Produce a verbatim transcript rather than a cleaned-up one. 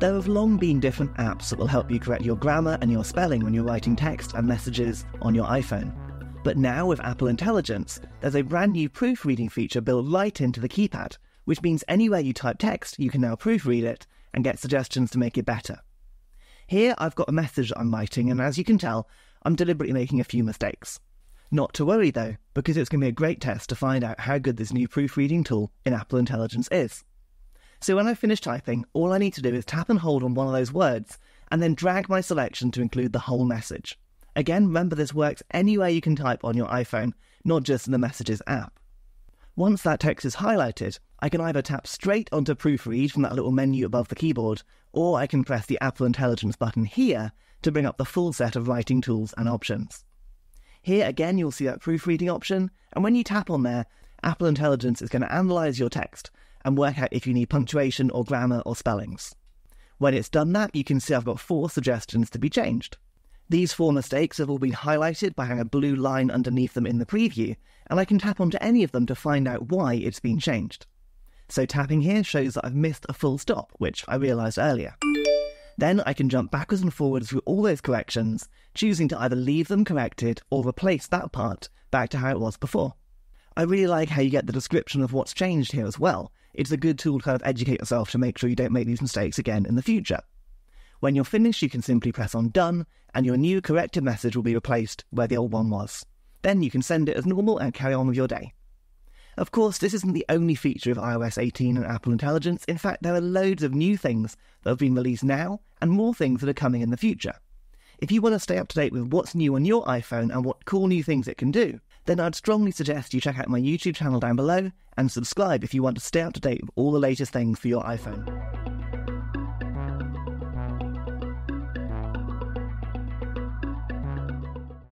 There have long been different apps that will help you correct your grammar and your spelling when you're writing text and messages on your iPhone. But now with Apple Intelligence, there's a brand new proofreading feature built right into the keypad, which means anywhere you type text, you can now proofread it and get suggestions to make it better. Here I've got a message that I'm writing, and as you can tell, I'm deliberately making a few mistakes. Not to worry though, because it's going to be a great test to find out how good this new proofreading tool in Apple Intelligence is. So when I finish typing, all I need to do is tap and hold on one of those words and then drag my selection to include the whole message. Again, remember this works anywhere you can type on your iPhone, not just in the Messages app. Once that text is highlighted, I can either tap straight onto Proofread from that little menu above the keyboard, or I can press the Apple Intelligence button here to bring up the full set of writing tools and options. Here again, you'll see that proofreading option, and when you tap on there, Apple Intelligence is going to analyse your text and work out if you need punctuation or grammar or spellings. When it's done that, you can see I've got four suggestions to be changed. These four mistakes have all been highlighted by having a blue line underneath them in the preview, and I can tap onto any of them to find out why it's been changed. So tapping here shows that I've missed a full stop, which I realised earlier. Then I can jump backwards and forwards through all those corrections, choosing to either leave them corrected or replace that part back to how it was before. I really like how you get the description of what's changed here as well. It's a good tool to kind of educate yourself to make sure you don't make these mistakes again in the future. When you're finished, you can simply press on Done, and your new corrected message will be replaced where the old one was. Then you can send it as normal and carry on with your day. Of course, this isn't the only feature of i O S eighteen and Apple Intelligence. In fact, there are loads of new things that have been released now, and more things that are coming in the future. If you want to stay up to date with what's new on your iPhone and what cool new things it can do, then I'd strongly suggest you check out my YouTube channel down below and subscribe if you want to stay up to date with all the latest things for your iPhone.